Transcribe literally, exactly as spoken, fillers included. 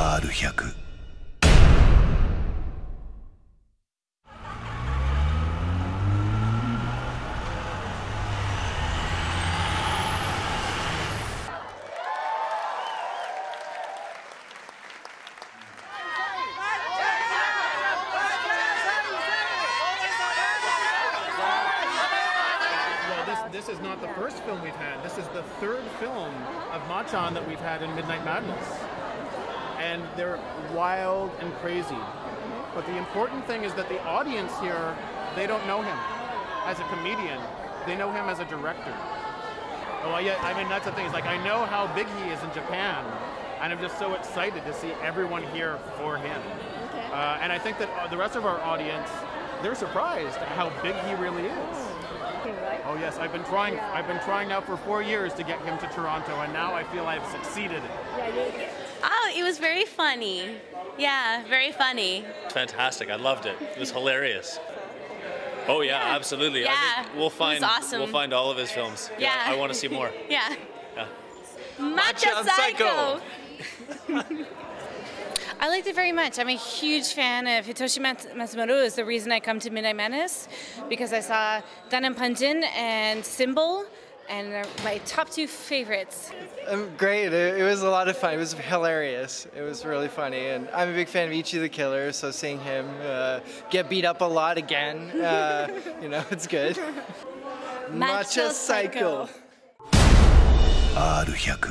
アール ひゃく。 This is not the first film we've had. This is the third film of Machan that we've had in Midnight Madness. And they're wild and crazy. But the important thing is that the audience here, they don't know him as a comedian. They know him as a director. Well, yeah, I mean, that's the thing. It's like, I know how big he is in Japan, and I'm just so excited to see everyone here for him. Okay. Uh, and I think that the rest of our audience, they're surprised at how big he really is. Oh yes, I've been trying. Yeah. I've been trying now for four years to get him to Toronto, and now I feel I've succeeded. Yeah, oh, it was very funny. Yeah, very funny. Fantastic! I loved it. It was hilarious. Oh yeah, yeah. Absolutely. Yeah, I think we'll find. It was awesome. We'll find all of his films. Yeah, yeah. I want to see more. Yeah. Yeah. Macho Psycho. Psycho. I liked it very much. I'm a huge fan of Hitoshi Matsumoto. Is the reason I come to Midnight Madness, because I saw Danan Punjin and Symbol, and they're my top two favorites. Um, great. It, it was a lot of fun. It was hilarious. It was really funny, and I'm a big fan of Ichi the Killer, so seeing him uh, get beat up a lot again, uh, you know, it's good. Macho Psycho. R ひゃく